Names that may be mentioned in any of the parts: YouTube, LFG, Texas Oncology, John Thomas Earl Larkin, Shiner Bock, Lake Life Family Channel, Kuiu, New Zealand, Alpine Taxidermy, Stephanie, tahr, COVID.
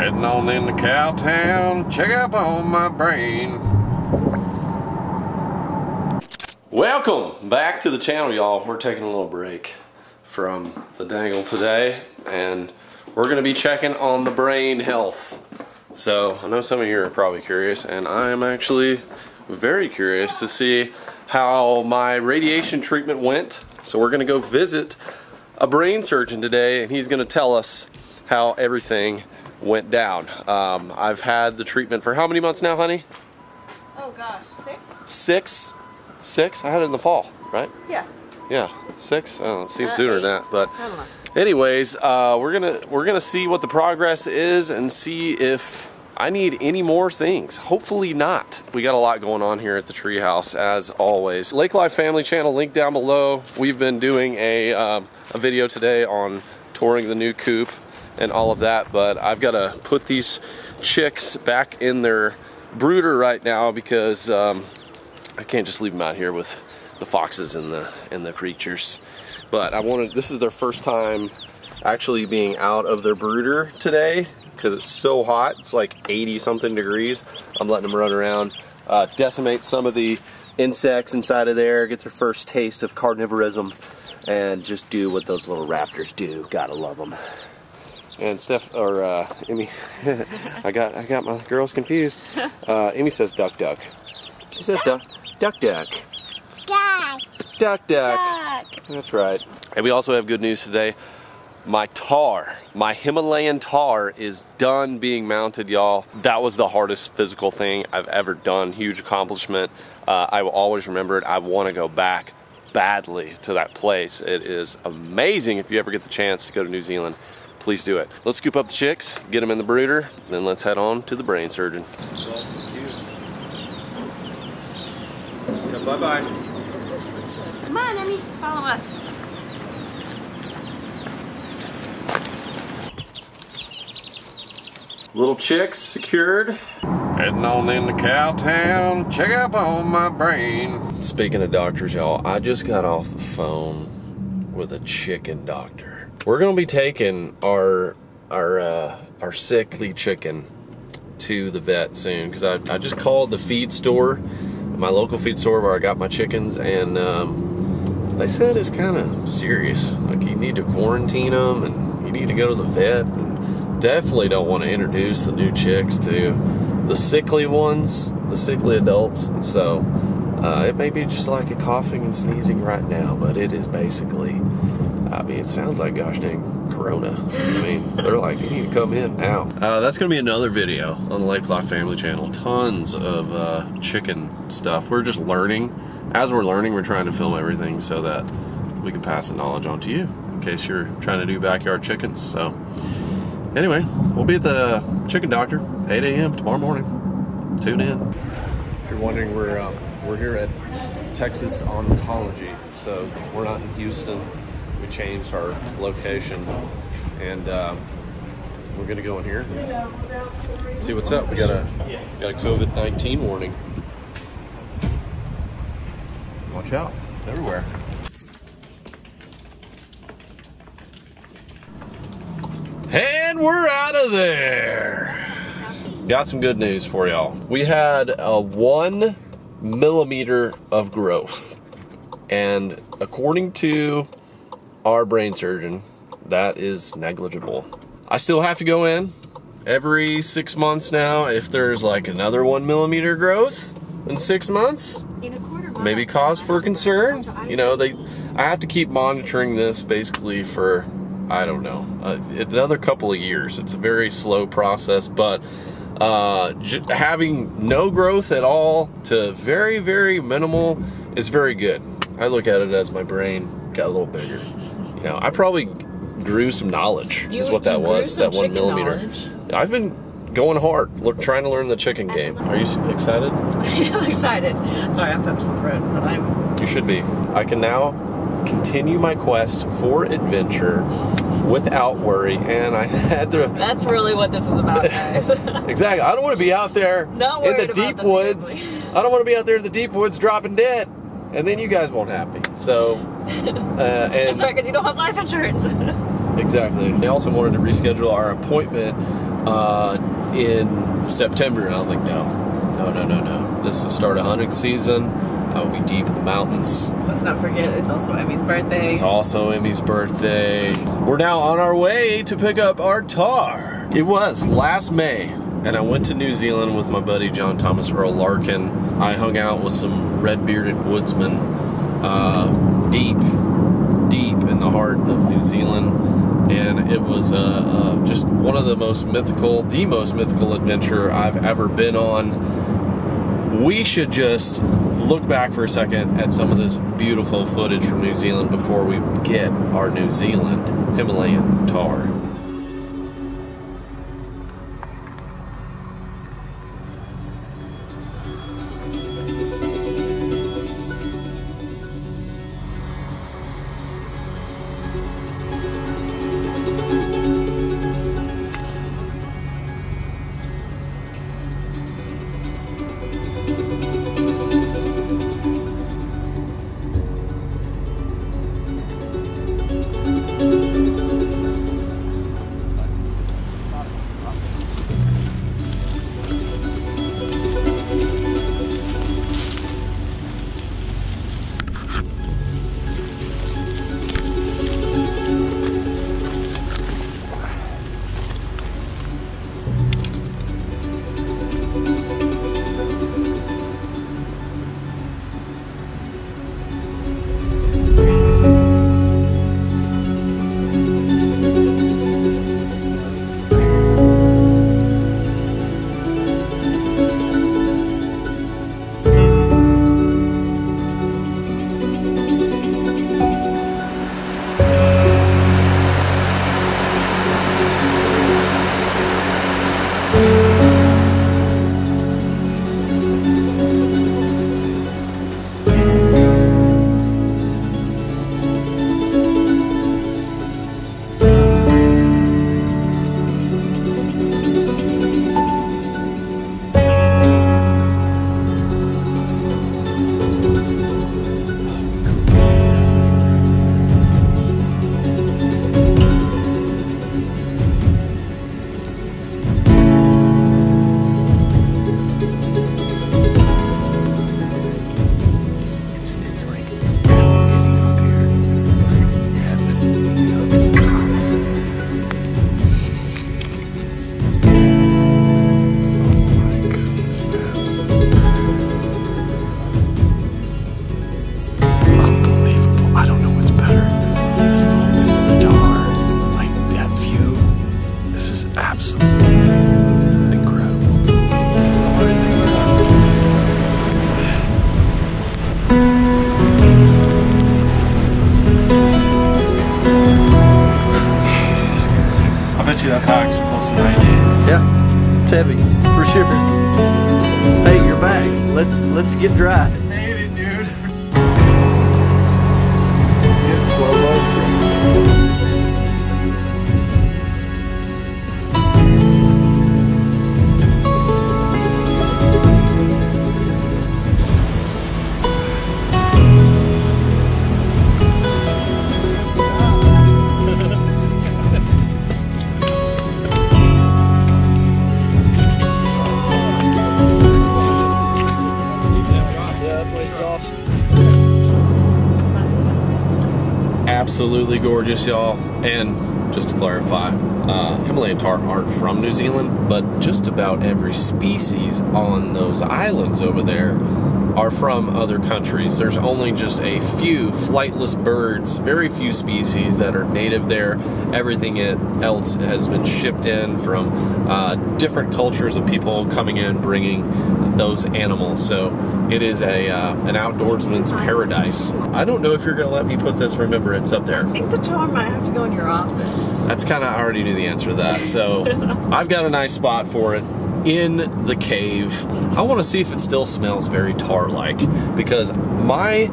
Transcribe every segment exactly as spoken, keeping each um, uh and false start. Heading on into Cowtown, check up on my brain. Welcome back to the channel, y'all. We're taking a little break from the dangle today, and we're going to be checking on the brain health. So I know some of you are probably curious, and I am actually very curious to see how my radiation treatment went. So we're going to go visit a brain surgeon today, and he's going to tell us how everything went down. Um, I've had the treatment for how many months now, honey? Oh gosh, six? Six? Six? I had it in the fall, right? Yeah. Yeah, six? Oh, it seems uh, sooner eight. than that, but anyways, uh, we're gonna we're gonna see what the progress is and see if I need any more things. Hopefully not. We got a lot going on here at the treehouse, as always. Lake Life Family Channel, link down below. We've been doing a, um, a video today on touring the new coop and all of that, but I've got to put these chicks back in their brooder right now because um, I can't just leave them out here with the foxes and the and the creatures. But I wanted, this is their first time actually being out of their brooder today because it's so hot. It's like eighty something degrees. I'm letting them run around, uh, decimate some of the insects inside of there, get their first taste of carnivorism, and just do what those little raptors do. Gotta love them. And Steph, or uh, Emmy, I got I got my girls confused. Uh, Emmy says duck duck. She says duck duck duck. Duck. Duck duck. Duck. That's right. And we also have good news today. My tahr, my Himalayan tahr, is done being mounted, y'all. That was the hardest physical thing I've ever done. Huge accomplishment. Uh, I will always remember it. I want to go back badly to that place. It is amazing. If you ever get the chance to go to New Zealand, please do it. Let's scoop up the chicks, get them in the brooder, and then let's head on to the brain surgeon. Yeah, bye bye. Come on, Emmy, follow us. Little chicks secured. Heading on into Cowtown, check up on my brain. Speaking of doctors, y'all, I just got off the phone with a chicken doctor. We're gonna be taking our our uh, our sickly chicken to the vet soon because I, I just called the feed store, my local feed store where I got my chickens, and um, they said it's kind of serious. Like, you need to quarantine them and you need to go to the vet. And definitely don't want to introduce the new chicks to the sickly ones, the sickly adults. So uh, it may be just like a coughing and sneezing right now, but it is basically. I mean, it sounds like gosh dang Corona. I mean, they're like, you need to come in now. Uh, that's going to be another video on the Lake Life Family Channel. Tons of uh, chicken stuff. We're just learning. As we're learning, we're trying to film everything so that we can pass the knowledge on to you in case you're trying to do backyard chickens. So, anyway, we'll be at the chicken doctor, eight A M tomorrow morning. Tune in. If you're wondering, we're, um, we're here at Texas Oncology, so we're not in Houston. We changed our location, and um, we're gonna go in here and see what's up. We got a got a COVID nineteen warning. Watch out! It's everywhere. And we're out of there. Got some good news for y'all. We had a one millimeter of growth, and according to our brain surgeon, that is negligible. I still have to go in every six months now. If there's like another one millimeter growth in six months, maybe cause for concern. You know, they. I have to keep monitoring this basically for, I don't know, uh, another couple of years. It's a very slow process, but uh, j having no growth at all to very, very minimal is very good. I look at it as my brain got a little bigger. You know, I probably grew some knowledge, you, is what that was, that one millimeter. Knowledge. I've been going hard, look, trying to learn the chicken game. Are you excited? I'm excited. Sorry, I'm focused on the road, but I'm... You should be. I can now continue my quest for adventure without worry, and I had to... That's really what this is about, guys. Exactly. I don't want to be out there Not in the deep the woods. I don't want to be out there in the deep woods dropping dead, and then you guys won't have me. So... Uh, and that's right, because you don't have life insurance. Exactly. They also wanted to reschedule our appointment uh, in September, and I was like, no, no, no, no, no. This is the start of hunting season. I will be deep in the mountains. Let's not forget, it's also Emmy's birthday. It's also Emmy's birthday. We're now on our way to pick up our tahr. It was last May, and I went to New Zealand with my buddy John Thomas Earl Larkin. I hung out with some red-bearded woodsmen uh, deep, deep in the heart of New Zealand, and it was uh, uh, just one of the most mythical, the most mythical adventure I've ever been on. We should just look back for a second at some of this beautiful footage from New Zealand before we get our New Zealand Himalayan tahr. Get dry. I made it, dude. Get slow Absolutely gorgeous, y'all. And just to clarify, uh, Himalayan tahr aren't from New Zealand, but just about every species on those islands over there are from other countries. There's only just a few flightless birds, very few species that are native there. Everything else has been shipped in from uh, different cultures of people coming in, bringing those animals. So it is a uh, an outdoorsman's paradise. I don't know if you're gonna let me put this remembrance up there. I think the tahr might have to go in your office. That's kind of, I already knew the answer to that. So I've got a nice spot for it in the cave. I want to see if it still smells very tahr-like, because my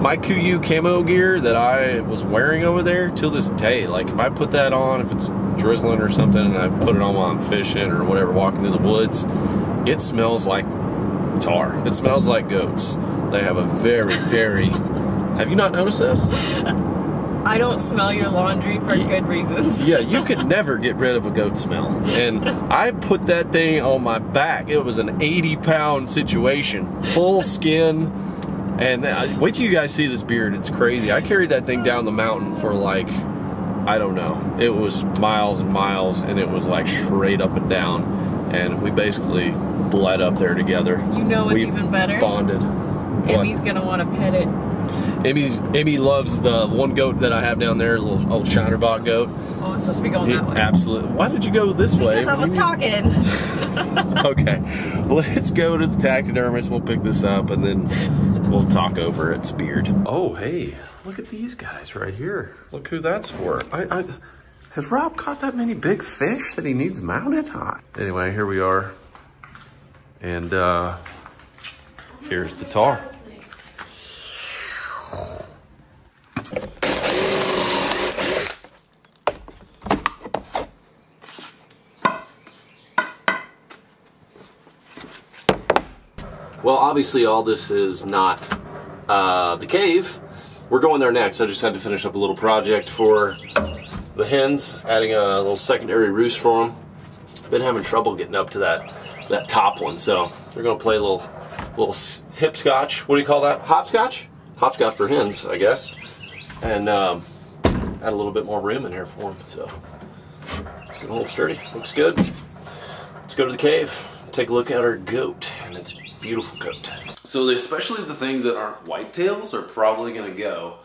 my Kuiu camo gear that I was wearing over there till this day, like if I put that on, if it's drizzling or something, and I put it on while I'm fishing or whatever, walking through the woods, it smells like tahr. It smells like goats. They have a very, very... Have you not noticed this? I don't smell your laundry for good reasons. Yeah, you could never get rid of a goat smell. And I put that thing on my back. It was an eighty pound situation. Full skin. And I, wait till you guys see this beard. It's crazy. I carried that thing down the mountain for like, I don't know. It was miles and miles, and it was like straight up and down. And we basically bled up there together. You know what's we even better? Bonded. Emmy's going to want to pet it. Emmy's, Emmy loves the one goat that I have down there, a little old Shiner Bock goat. Oh, I'm supposed to be going that way. Absolutely. Why did you go this way? Because I was talking. Okay. Let's go to the taxidermist. We'll pick this up, and then we'll talk over its beard. Oh, hey. Look at these guys right here. Look who that's for. I, I, has Rob caught that many big fish that he needs mounted? Huh? Anyway, here we are. And uh, here's the tahr. Well, obviously all this is not uh, the cave. We're going there next. I just had to finish up a little project for the hens, adding a little secondary roost for them. Been having trouble getting up to that that top one, so we're gonna play a little little hipscotch. What do you call that? Hopscotch? Hopscotch for hens, I guess. And um, add a little bit more room in here for them. So it's gonna hold sturdy. Looks good. Let's go to the cave. Take a look at our goat and its beautiful goat. So especially the things that aren't whitetails are probably going to go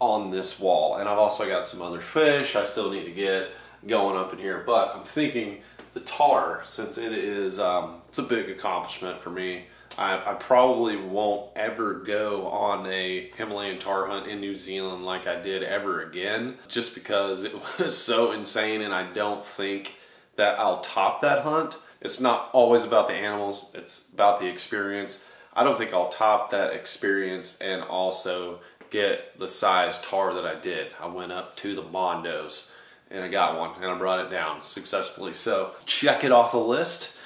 on this wall. And I've also got some other fish I still need to get going up in here. But I'm thinking the tahr, since it is, um, it's a big accomplishment for me. I, I probably won't ever go on a Himalayan tahr hunt in New Zealand like I did ever again, just because it was so insane, and I don't think that I'll top that hunt. It's not always about the animals, it's about the experience. I don't think I'll top that experience and also get the size tahr that I did. I went up to the Mondos and I got one, and I brought it down successfully. So check it off the list.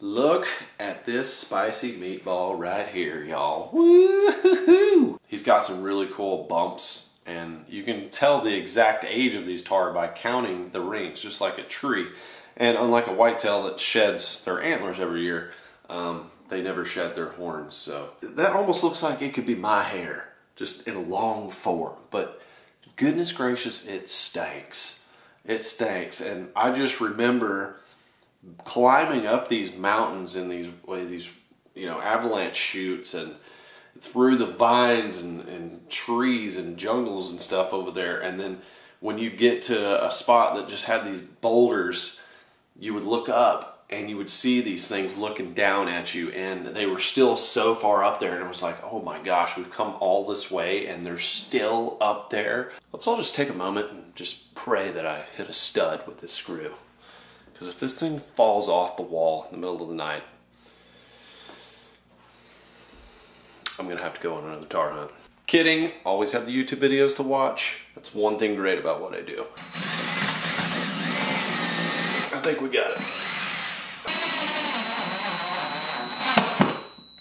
Look at this spicy meatball right here, y'all. Woo-hoo-hoo! He's got some really cool bumps, and you can tell the exact age of these tahr by counting the rings, just like a tree. And unlike a whitetail that sheds their antlers every year, um, they never shed their horns. So that almost looks like it could be my hair, just in a long form. But goodness gracious, it stinks. It stinks. And I just remember climbing up these mountains in these, these you know, avalanche chutes and through the vines and, and trees and jungles and stuff over there. And then when you get to a spot that just had these boulders, you would look up and you would see these things looking down at you, and they were still so far up there, and it was like, oh my gosh, we've come all this way and they're still up there. Let's all just take a moment and just pray that I hit a stud with this screw, because if this thing falls off the wall in the middle of the night, I'm gonna have to go on another tahr hunt. Kidding, always have the YouTube videos to watch. That's one thing great about what I do. I think we got it.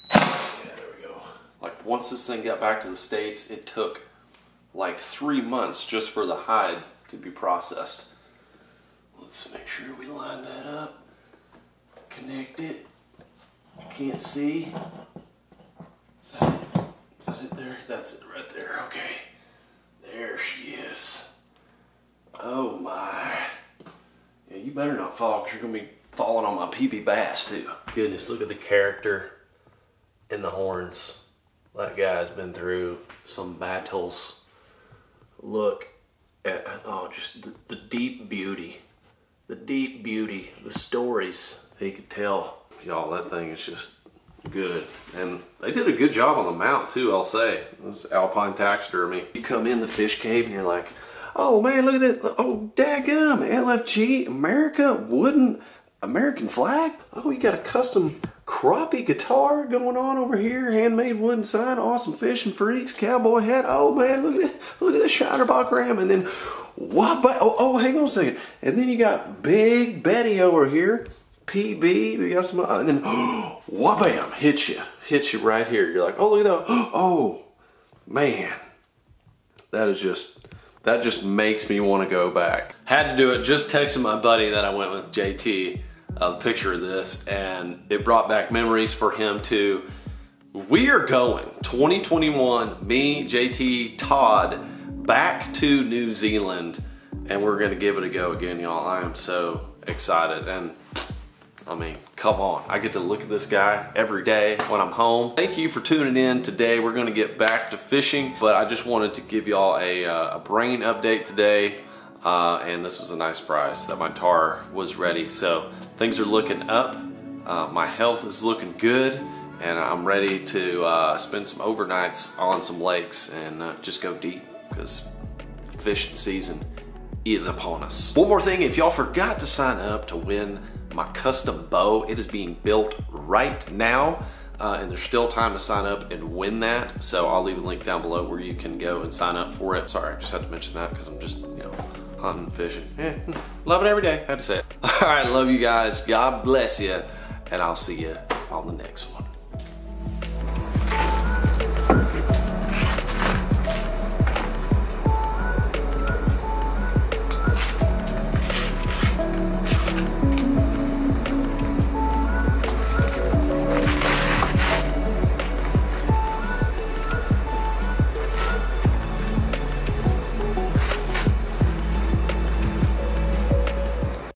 Yeah, there we go. Like, once this thing got back to the States, it took like three months just for the hide to be processed. Let's make sure we line that up. Connect it. I can't see. Is that it? Is that it there? That's it right there. Okay. There she is. Oh my. Yeah, you better not fall, because you're going to be falling on my P B bass, too. Goodness, look at the character and the horns. That guy's been through some battles. Look at, oh, just the, the deep beauty. The deep beauty, the stories he could tell. Y'all, that thing is just good. And they did a good job on the mount, too, I'll say. This Alpine Taxidermy. You come in the fish cave and you're like, oh man, look at that. Oh, dadgum, L F G, America, wooden American flag. Oh, you got a custom crappie guitar going on over here. Handmade wooden sign, awesome fishing freaks, cowboy hat. Oh man, look at that. Look at this Shiner Bock ram. And then, what? Oh, oh, hang on a second. And then you got Big Betty over here. P B, we got some, and then, oh, wha-bam, hits you. Hits you right here. You're like, oh, look at that. Oh, man. That is just That just makes me want to go back. Had to do it, just texted my buddy that I went with, J T, uh, the picture of this, and it brought back memories for him too. We are going, twenty twenty-one, me, J T, Todd, back to New Zealand, and we're gonna give it a go again, y'all. I am so excited, and I mean, come on. I get to look at this guy every day when I'm home. Thank you for tuning in today. We're gonna get back to fishing, but I just wanted to give y'all a, uh, a brain update today. Uh, and this was a nice surprise that my tahr was ready. So things are looking up. Uh, my health is looking good, and I'm ready to uh, spend some overnights on some lakes and uh, just go deep, because fishing season is upon us. One more thing, if y'all forgot to sign up to win my custom bow, it is being built right now, uh, and there's still time to sign up and win that, so I'll leave a link down below where you can go and sign up for it. Sorry, I just had to mention that because I'm just, you know, hunting, fishing, eh, love it every day. I had to say it. All right, love you guys, God bless you, and I'll see you on the next one.